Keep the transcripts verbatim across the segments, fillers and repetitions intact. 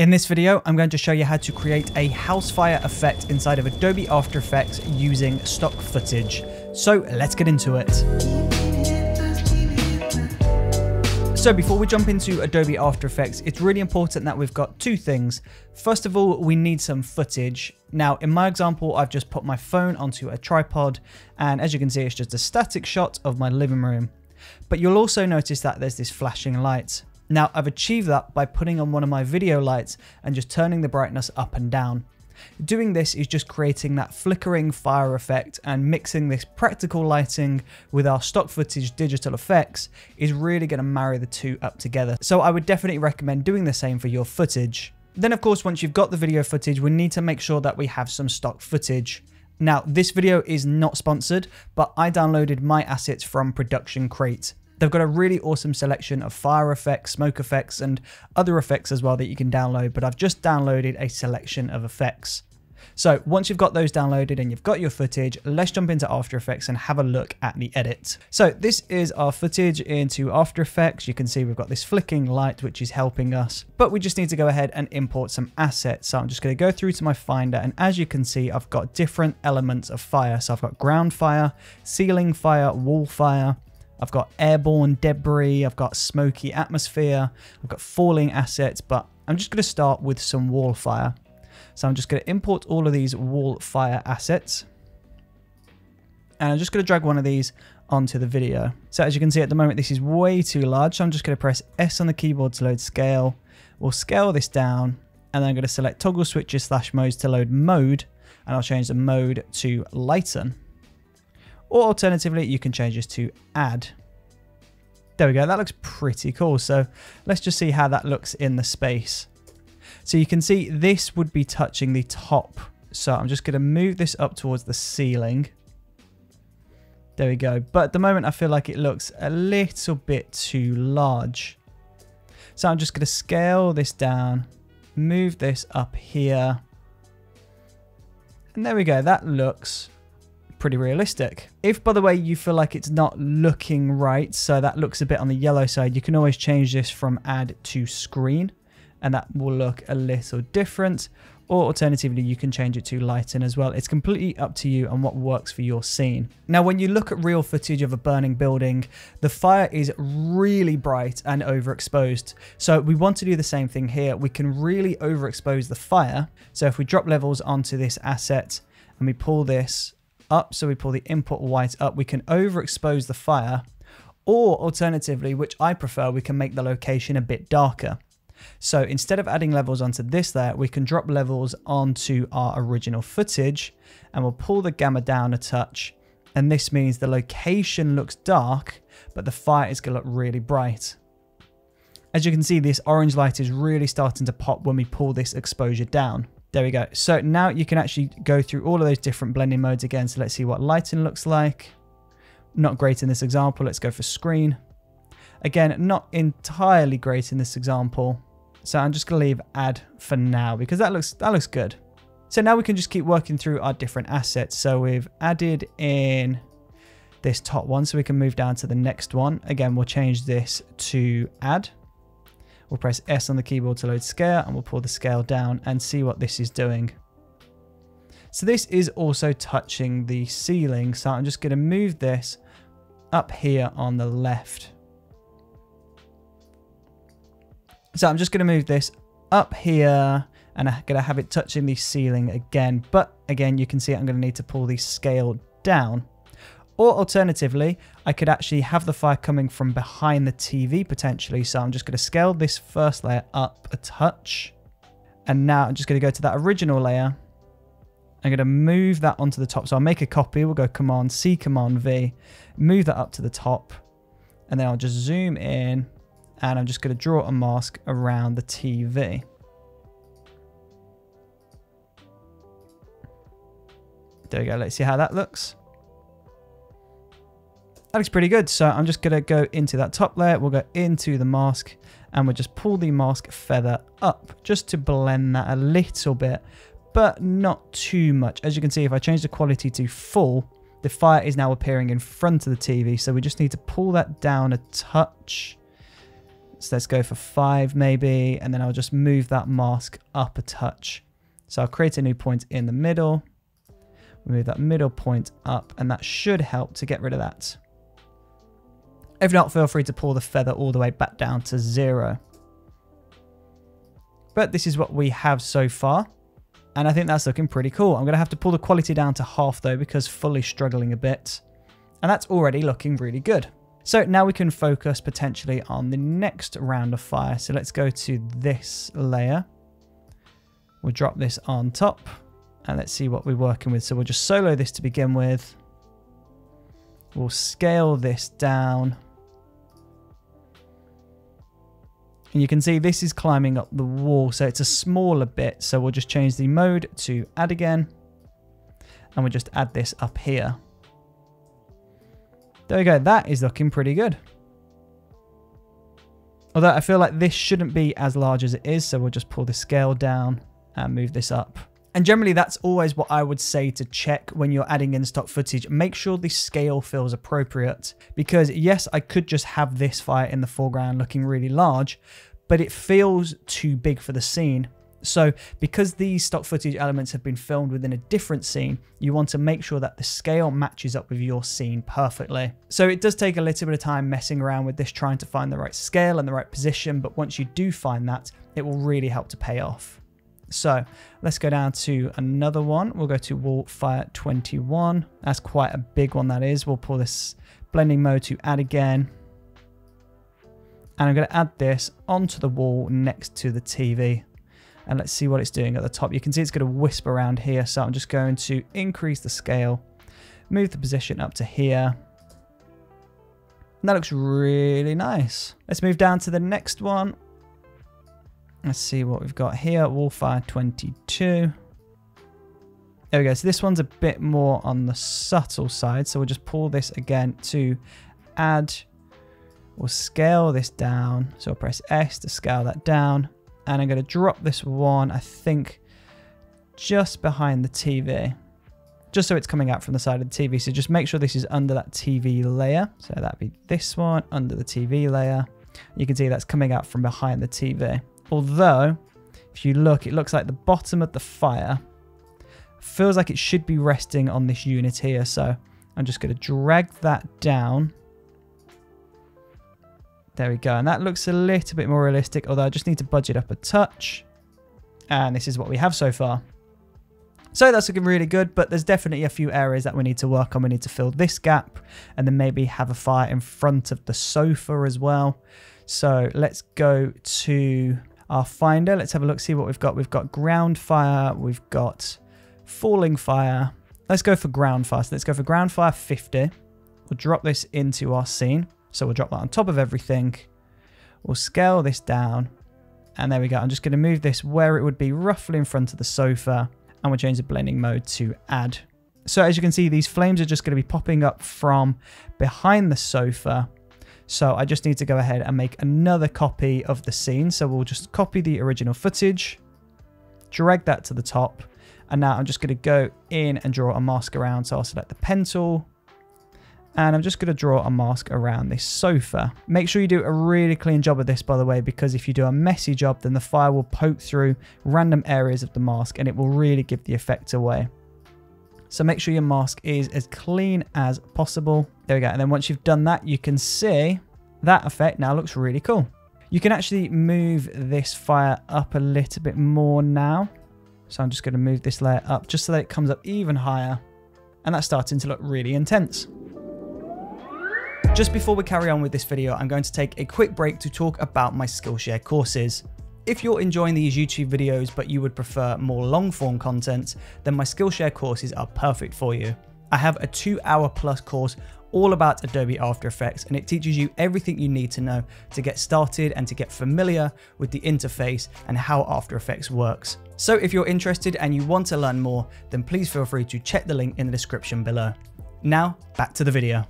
In this video, I'm going to show you how to create a house fire effect inside of Adobe After Effects using stock footage. So let's get into it. So before we jump into Adobe After Effects, it's really important that we've got two things. First of all, we need some footage. Now, in my example, I've just put my phone onto a tripod, and as you can see, it's just a static shot of my living room. But you'll also notice that there's this flashing light. Now, I've achieved that by putting on one of my video lights and just turning the brightness up and down. Doing this is just creating that flickering fire effect, and mixing this practical lighting with our stock footage digital effects is really going to marry the two up together. So I would definitely recommend doing the same for your footage. Then of course, once you've got the video footage, we need to make sure that we have some stock footage. Now, this video is not sponsored, but I downloaded my assets from ProductionCrate. They've got a really awesome selection of fire effects, smoke effects, and other effects as well that you can download, but I've just downloaded a selection of effects. So once you've got those downloaded and you've got your footage, let's jump into After Effects and have a look at the edit. So this is our footage into After Effects. You can see we've got this flicking light, which is helping us, but we just need to go ahead and import some assets. So I'm just going to go through to my Finder, and as you can see, I've got different elements of fire. So I've got ground fire, ceiling fire, wall fire. I've got airborne debris, I've got smoky atmosphere, I've got falling assets, but I'm just going to start with some wall fire. So I'm just going to import all of these wall fire assets. And I'm just going to drag one of these onto the video. So as you can see at the moment, this is way too large. So I'm just going to press S on the keyboard to load scale. We'll scale this down, and then I'm going to select toggle switches slash modes to load mode. And I'll change the mode to lighten. Or alternatively, you can change this to add. There we go, that looks pretty cool. So let's just see how that looks in the space. So you can see this would be touching the top. So I'm just gonna move this up towards the ceiling. There we go. But at the moment, I feel like it looks a little bit too large. So I'm just gonna scale this down, move this up here. And there we go, that looks pretty realistic. If, by the way, you feel like it's not looking right, so that looks a bit on the yellow side, you can always change this from add to screen, and that will look a little different. Or alternatively, you can change it to lighten as well. It's completely up to you and what works for your scene. Now, when you look at real footage of a burning building, the fire is really bright and overexposed. So we want to do the same thing here. We can really overexpose the fire. So if we drop levels onto this asset and we pull this up, so we pull the input white up, we can overexpose the fire, or alternatively, which I prefer, we can make the location a bit darker. So instead of adding levels onto this there, we can drop levels onto our original footage, and we'll pull the gamma down a touch, and this means the location looks dark, but the fire is going to look really bright. As you can see, this orange light is really starting to pop when we pull this exposure down. There we go. So now you can actually go through all of those different blending modes again. So let's see what lighting looks like. Not great in this example. Let's go for screen. Again, not entirely great in this example. So I'm just going to leave add for now because that looks that looks good. So now we can just keep working through our different assets. So we've added in this top one, so we can move down to the next one. Again, we'll change this to add. We'll press S on the keyboard to load scale, and we'll pull the scale down and see what this is doing. So this is also touching the ceiling. So I'm just going to move this up here on the left. So I'm just going to move this up here, and I'm going to have it touching the ceiling again. But again, you can see I'm going to need to pull the scale down. Or alternatively, I could actually have the fire coming from behind the T V potentially. So I'm just going to scale this first layer up a touch. And now I'm just going to go to that original layer. I'm going to move that onto the top. So I'll make a copy. We'll go Command C, Command V, move that up to the top. And then I'll just zoom in, and I'm just going to draw a mask around the T V. There we go. Let's see how that looks. That looks pretty good. So I'm just going to go into that top layer. We'll go into the mask, and we'll just pull the mask feather up just to blend that a little bit, but not too much. As you can see, if I change the quality to full, the fire is now appearing in front of the T V. So we just need to pull that down a touch. So let's go for five maybe, and then I'll just move that mask up a touch. So I'll create a new point in the middle, move that middle point up, and that should help to get rid of that. If not, feel free to pull the feather all the way back down to zero. But this is what we have so far, and I think that's looking pretty cool. I'm going to have to pull the quality down to half though, because fully struggling a bit, and that's already looking really good. So now we can focus potentially on the next round of fire. So let's go to this layer. We'll drop this on top and let's see what we're working with. So we'll just solo this to begin with. We'll scale this down. And you can see this is climbing up the wall, so it's a smaller bit. So we'll just change the mode to add again. And we'll just add this up here. There we go, that is looking pretty good. Although I feel like this shouldn't be as large as it is, so we'll just pull the scale down and move this up. And generally that's always what I would say to check when you're adding in stock footage. Make sure the scale feels appropriate, because yes, I could just have this fire in the foreground looking really large, but it feels too big for the scene. So because these stock footage elements have been filmed within a different scene, you want to make sure that the scale matches up with your scene perfectly. So it does take a little bit of time messing around with this, trying to find the right scale and the right position. But once you do find that, it will really help to pay off. So let's go down to another one. We'll go to wall fire twenty-one. That's quite a big one, that is. We'll pull this blending mode to add again. And I'm going to add this onto the wall next to the T V. And let's see what it's doing at the top. You can see it's going to wisp around here. So I'm just going to increase the scale, move the position up to here. And that looks really nice. Let's move down to the next one. Let's see what we've got here. Wallfire twenty-two. There we go. So this one's a bit more on the subtle side. So we'll just pull this again to add. We'll scale this down. So I'll press S to scale that down. And I'm going to drop this one, I think, just behind the T V. Just so it's coming out from the side of the T V. So just make sure this is under that T V layer. So that'd be this one, under the T V layer. You can see that's coming out from behind the T V. Although, if you look, it looks like the bottom of the fire feels like it should be resting on this unit here. So I'm just going to drag that down. There we go, and that looks a little bit more realistic, although I just need to budget up a touch. And this is what we have so far. So that's looking really good, but there's definitely a few areas that we need to work on. We need to fill this gap, and then maybe have a fire in front of the sofa as well. So let's go to our finder. Let's have a look, see what we've got. We've got ground fire, we've got falling fire. Let's go for ground fire. So let's go for ground fire fifty. We'll drop this into our scene. So we'll drop that on top of everything. We'll scale this down. And there we go. I'm just going to move this where it would be roughly in front of the sofa. And we'll change the blending mode to add. So as you can see, these flames are just going to be popping up from behind the sofa. So I just need to go ahead and make another copy of the scene. So we'll just copy the original footage, drag that to the top. And now I'm just going to go in and draw a mask around. So I'll select the pen tool. And I'm just going to draw a mask around this sofa. Make sure you do a really clean job of this, by the way, because if you do a messy job, then the fire will poke through random areas of the mask and it will really give the effect away. So make sure your mask is as clean as possible. There we go. And then once you've done that, you can see that effect now looks really cool. You can actually move this fire up a little bit more now. So I'm just going to move this layer up just so that it comes up even higher. And that's starting to look really intense. Just before we carry on with this video, I'm going to take a quick break to talk about my Skillshare courses. If you're enjoying these YouTube videos, but you would prefer more long form content, then my Skillshare courses are perfect for you. I have a two hour plus course all about Adobe After Effects, and it teaches you everything you need to know to get started and to get familiar with the interface and how After Effects works. So if you're interested and you want to learn more, then please feel free to check the link in the description below. Now, back to the video.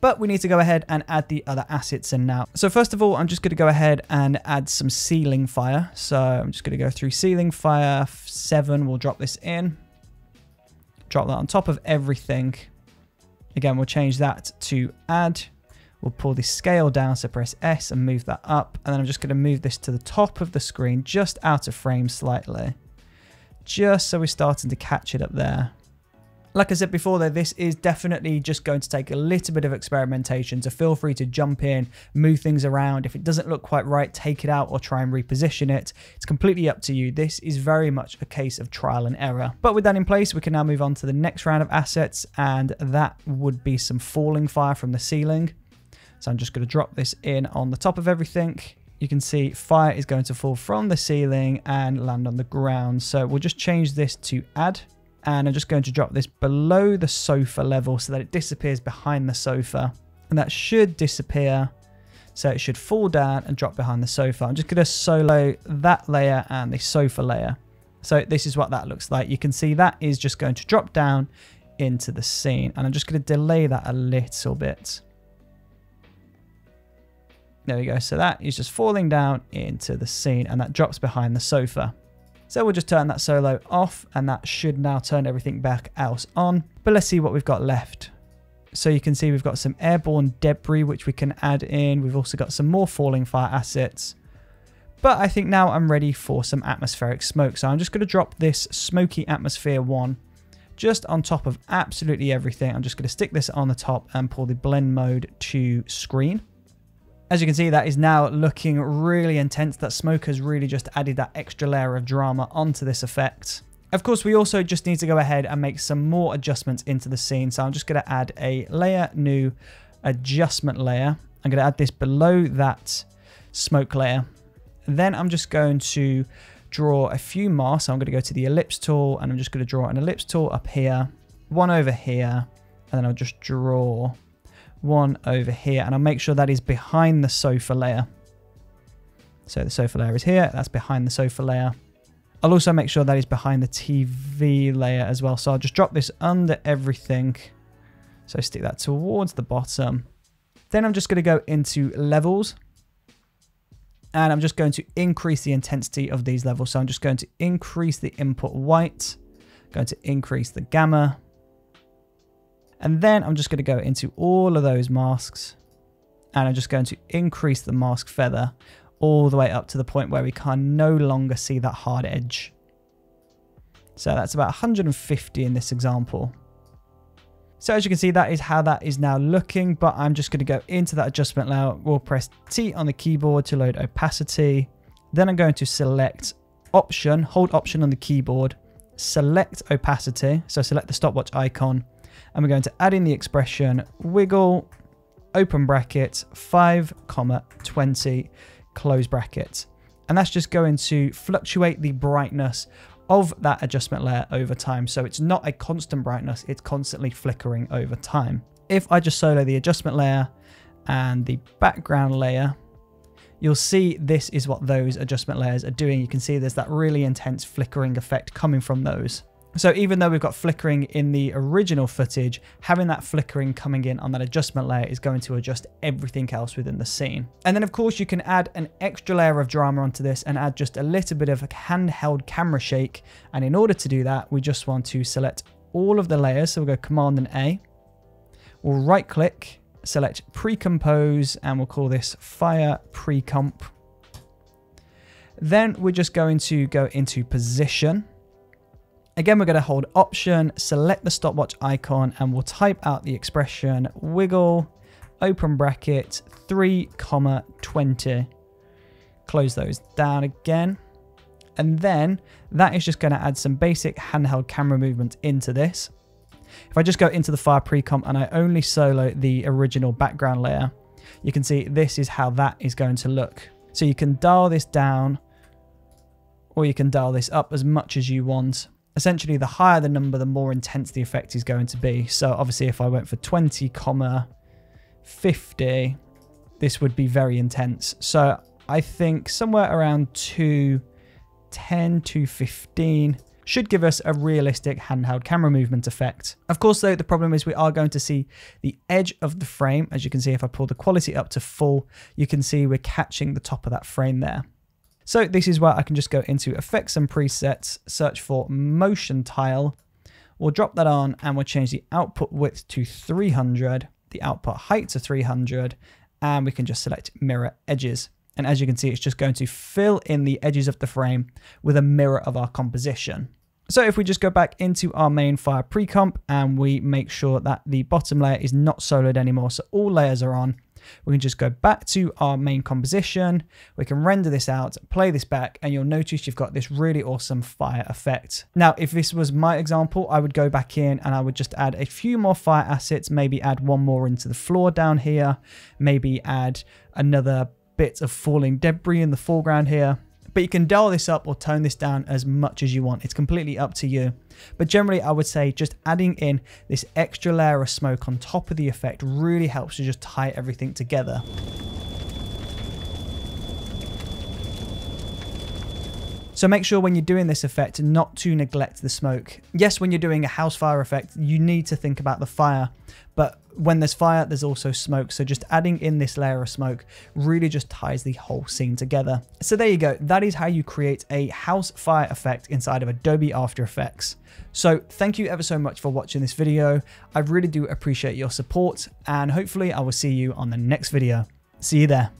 But we need to go ahead and add the other assets in now. So first of all, I'm just going to go ahead and add some ceiling fire. So I'm just going to go through ceiling fire seven. We'll drop this in. Drop that on top of everything. Again, we'll change that to add. We'll pull the scale down, so press S and move that up. And then I'm just going to move this to the top of the screen, just out of frame slightly, just so we're starting to catch it up there. Like I said before though, this is definitely just going to take a little bit of experimentation, so feel free to jump in, move things around. If it doesn't look quite right, take it out or try and reposition it. It's completely up to you. This is very much a case of trial and error. But with that in place, we can now move on to the next round of assets, and that would be some falling fire from the ceiling. So I'm just going to drop this in on the top of everything. You can see fire is going to fall from the ceiling and land on the ground. So we'll just change this to add. And I'm just going to drop this below the sofa level so that it disappears behind the sofa. And that should disappear. So it should fall down and drop behind the sofa. I'm just going to solo that layer and the sofa layer. So this is what that looks like. You can see that is just going to drop down into the scene. And I'm just going to delay that a little bit. There we go. So that is just falling down into the scene and that drops behind the sofa. So we'll just turn that solo off, and that should now turn everything back else on. But let's see what we've got left. So you can see we've got some airborne debris, which we can add in. We've also got some more falling fire assets. But I think now I'm ready for some atmospheric smoke. So I'm just going to drop this smoky atmosphere one just on top of absolutely everything. I'm just going to stick this on the top and pull the blend mode to screen. As you can see, that is now looking really intense. That smoke has really just added that extra layer of drama onto this effect. Of course, we also just need to go ahead and make some more adjustments into the scene. So I'm just going to add a layer, new adjustment layer. I'm going to add this below that smoke layer. Then I'm just going to draw a few more. So I'm going to go to the ellipse tool and I'm just going to draw an ellipse tool up here, one over here, and then I'll just draw one over here, and I'll make sure that is behind the sofa layer. So the sofa layer is here, that's behind the sofa layer. I'll also make sure that is behind the T V layer as well. So I'll just drop this under everything. So stick that towards the bottom. Then I'm just going to go into levels, and I'm just going to increase the intensity of these levels. So I'm just going to increase the input white, going to increase the gamma. And then I'm just going to go into all of those masks, and I'm just going to increase the mask feather all the way up to the point where we can no longer see that hard edge. So that's about one hundred fifty in this example. So as you can see, that is how that is now looking, but I'm just going to go into that adjustment layer. We'll press T on the keyboard to load opacity. Then I'm going to select option, hold option on the keyboard, select opacity. So select the stopwatch icon. And we're going to add in the expression wiggle, open bracket, five, twenty, close bracket. And that's just going to fluctuate the brightness of that adjustment layer over time. So it's not a constant brightness, it's constantly flickering over time. If I just solo the adjustment layer and the background layer, you'll see this is what those adjustment layers are doing. You can see there's that really intense flickering effect coming from those. So even though we've got flickering in the original footage, having that flickering coming in on that adjustment layer is going to adjust everything else within the scene. And then of course you can add an extra layer of drama onto this and add just a little bit of a handheld camera shake. And in order to do that, we just want to select all of the layers. So we'll go Command and A. We'll right click, select Pre-Compose, and we'll call this Fire Pre-Comp. Then we're just going to go into Position. Again, we're going to hold option, select the stopwatch icon, and we'll type out the expression wiggle, open bracket, three, twenty. Close those down again. And then that is just going to add some basic handheld camera movement into this. If I just go into the fire pre-comp and I only solo the original background layer, you can see this is how that is going to look. So you can dial this down, or you can dial this up as much as you want. Essentially, the higher the number, the more intense the effect is going to be. So obviously, if I went for twenty, fifty, this would be very intense. So I think somewhere around two ten to fifteen should give us a realistic handheld camera movement effect. Of course, though, the problem is we are going to see the edge of the frame. As you can see, if I pull the quality up to full, you can see we're catching the top of that frame there. So this is where I can just go into effects and presets, search for motion tile. We'll drop that on and we'll change the output width to three hundred, the output height to three hundred, and we can just select mirror edges. And as you can see, it's just going to fill in the edges of the frame with a mirror of our composition. So if we just go back into our main file pre-comp and we make sure that the bottom layer is not soloed anymore, so all layers are on, we can just go back to our main composition, we can render this out, play this back, and you'll notice you've got this really awesome fire effect. Now, if this was my example, I would go back in and I would just add a few more fire assets, maybe add one more into the floor down here, maybe add another bit of falling debris in the foreground here. But you can dial this up or tone this down as much as you want. It's completely up to you. But generally, I would say just adding in this extra layer of smoke on top of the effect really helps to just tie everything together. So make sure when you're doing this effect not to neglect the smoke. Yes, when you're doing a house fire effect, you need to think about the fire, but when there's fire, there's also smoke. So just adding in this layer of smoke really just ties the whole scene together. So there you go. That is how you create a house fire effect inside of Adobe After Effects. So thank you ever so much for watching this video. I really do appreciate your support, and hopefully I will see you on the next video. See you there.